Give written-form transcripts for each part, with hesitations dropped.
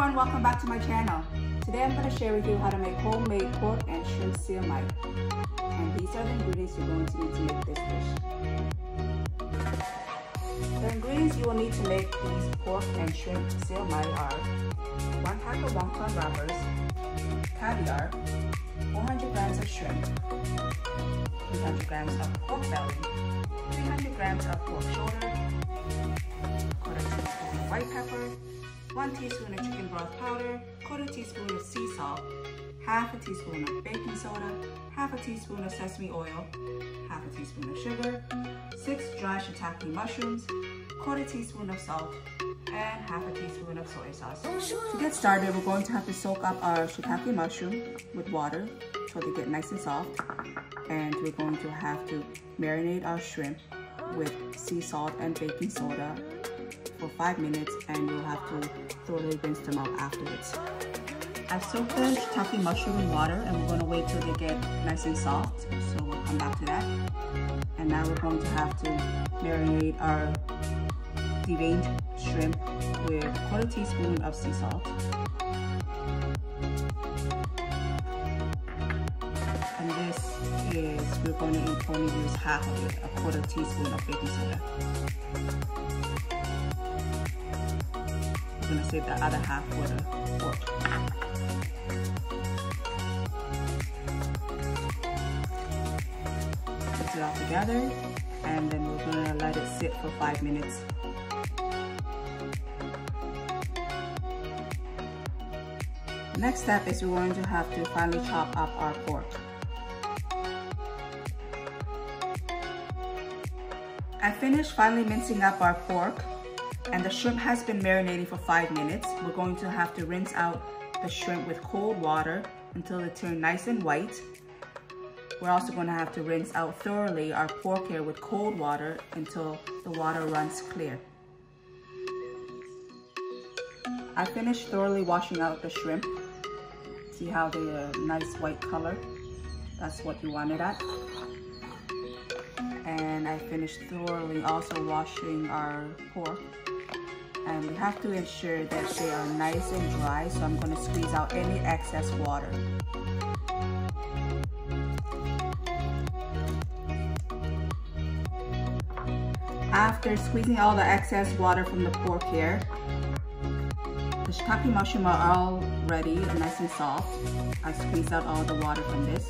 everyone, welcome back to my channel. Today I'm going to share with you how to make homemade pork and shrimp siu mai. And these are the ingredients you're going to need to make this dish. The ingredients you will need to make these pork and shrimp siu mai are 1 pack of wonton wrappers, caviar, 400 grams of shrimp, 300 grams of pork belly, 300 grams of pork shoulder, 1/4 teaspoon of white pepper, 1 teaspoon of chicken broth powder, 1/4 teaspoon of sea salt, 1/2 a teaspoon of baking soda, 1/2 a teaspoon of sesame oil, 1/2 a teaspoon of sugar, 6 dry shiitake mushrooms, 1/4 teaspoon of salt, and 1/2 a teaspoon of soy sauce. To get started, we're going to have to soak up our shiitake mushroom with water so they get nice and soft. And we're going to have to marinate our shrimp with sea salt and baking soda for 5 minutes, and you'll have to thoroughly rinse them out afterwards. I've soaked the shiitake mushroom in water, and we're going to wait till they get nice and soft, so we'll come back to that. And now we're going to have to marinate our deveined shrimp with 1/4 teaspoon of sea salt. And this is, we're going to only use 1/2 of it, 1/4 teaspoon of baking soda. I'm going to save the other 1/2 for the pork. Mix it all together, and then we're going to let it sit for 5 minutes. The next step is we're going to have to finally chop up our pork. I finished finally mincing up our pork, and the shrimp has been marinating for 5 minutes. We're going to have to rinse out the shrimp with cold water until it turns nice and white. We're also going to have to rinse out thoroughly our pork here with cold water until the water runs clear. I finished thoroughly washing out the shrimp. See how they are a nice white color? That's what you want it at. And I finished thoroughly also washing our pork. And we have to ensure that they are nice and dry, so I'm going to squeeze out any excess water. After squeezing all the excess water from the pork here, the shiitake mushroom are all ready and nice and soft. I squeezed out all the water from this.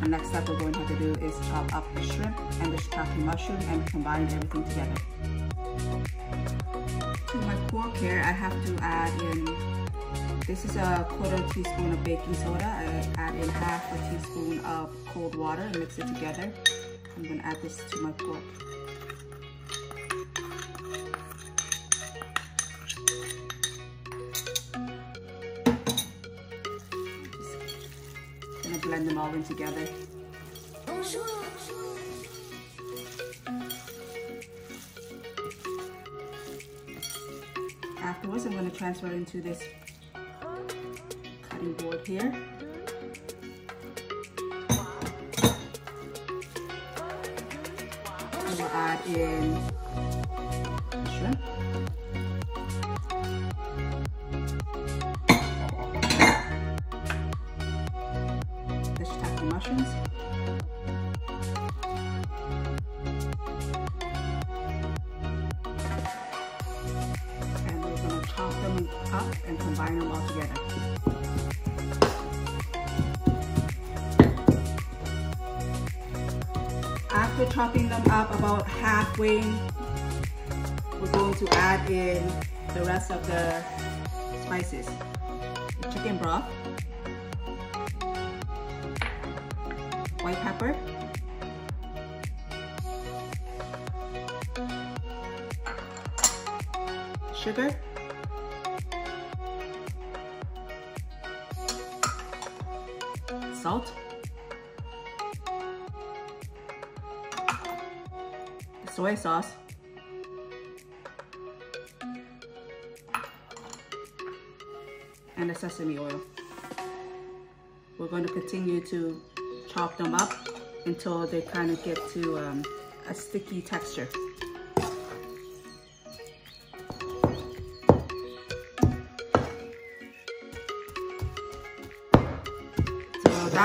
The next step we're going to have to do is chop up the shrimp and the shiitake mushroom and combine everything together. To my pork here, I have to add in, this is a 1/4 teaspoon of baking soda. I add in 1/2 a teaspoon of cold water and mix it together. I'm going to add this to my pork. Blend them all in together. Afterwards, I'm going to transfer it into this cutting board here. And we'll add in the shrimp. Mushrooms. And we're going to chop them up and combine them all together. After chopping them up about halfway, we're going to add in the rest of the spices. The chicken broth, white pepper, sugar, salt, soy sauce, and the sesame oil. We're going to continue to chop them up until they kind of get to a sticky texture.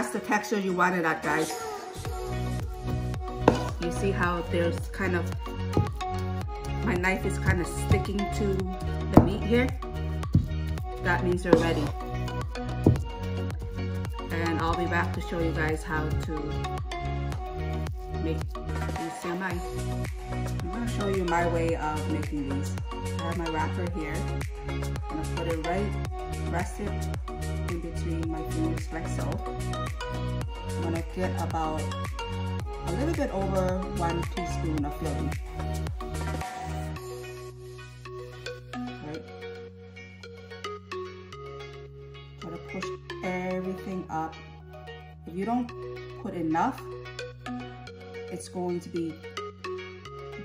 that's the texture you wanted at, guys. You see how there's kind of, my knife is kind of sticking to the meat here. That means you're ready. And I'll be back to show you guys how to make these siu mai. I'm gonna show you my way of making these. I have my wrapper here. I'm gonna put it rest it in between my fingers like so. I'm gonna get about a little bit over 1 teaspoon of filling. Right. Gotta push everything up. If you don't put enough, it's going to be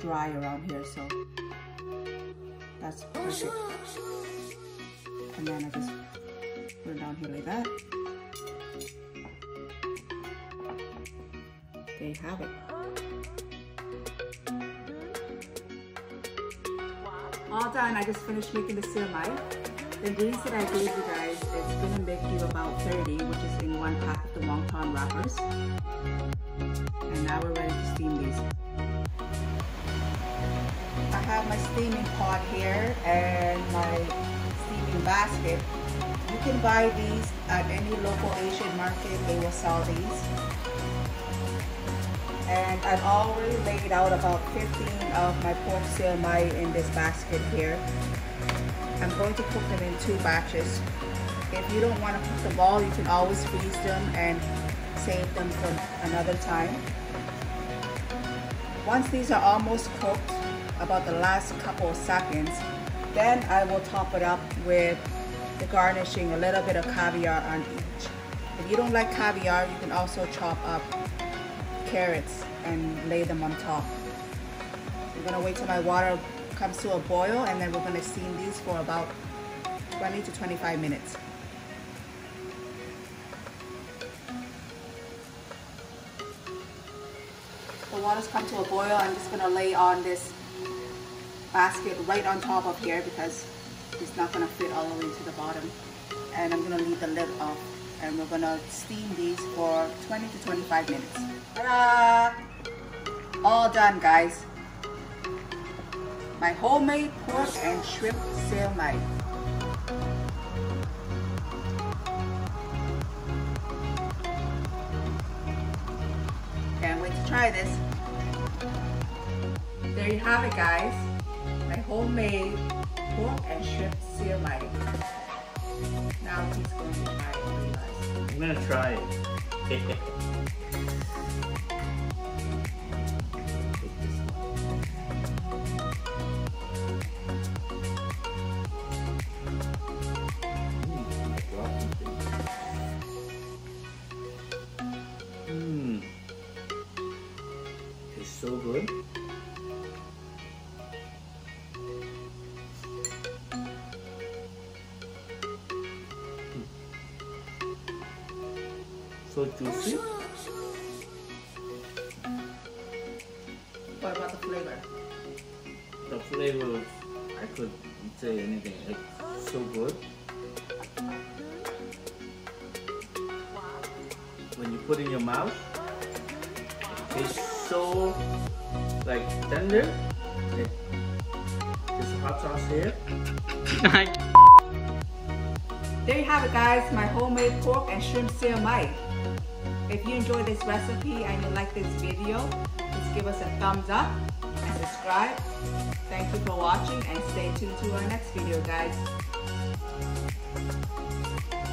dry around here, so that's perfect. And then I just put it down here like that. There you have it. All done. I just finished making the siu mai. The ingredients that I gave you guys, it's gonna make you about 30, which is in 1 pack of the wonton wrappers. And now we're ready to steam these. I have my steaming pot here and my basket. You can buy these at any local Asian market. They will sell these, and I've already laid out about 15 of my pork siu mai in this basket here. I'm going to cook them in 2 batches. If you don't want to cook them all, you can always freeze them and save them for another time. Once these are almost cooked, about the last couple of seconds, then I will top it up with the garnishing, a little bit of caviar on each. If you don't like caviar, you can also chop up carrots and lay them on top. We're gonna wait till my water comes to a boil, and then we're gonna steam these for about 20 to 25 minutes. The water's come to a boil. I'm just gonna lay on this basket right on top of here because it's not going to fit all the way to the bottom, and I'm going to leave the lid off, and we're going to steam these for 20 to 25 minutes. Ta-da! All done, guys. My homemade pork and shrimp siu mai. Can't wait to try this. There you have it, guys. My homemade pork and shrimp siu mai. Now he's going to try it for you guys. I'm going to try it. Take this one. It's so good. So juicy. What about the flavor? The flavor, I couldn't say anything. It's so good. When you put it in your mouth, it tastes so like tender. There's hot sauce here. There you have it, guys. My homemade pork and shrimp siu mai. If you enjoyed this recipe and you like this video, please give us a thumbs up and subscribe. Thank you for watching, and stay tuned to our next video, guys.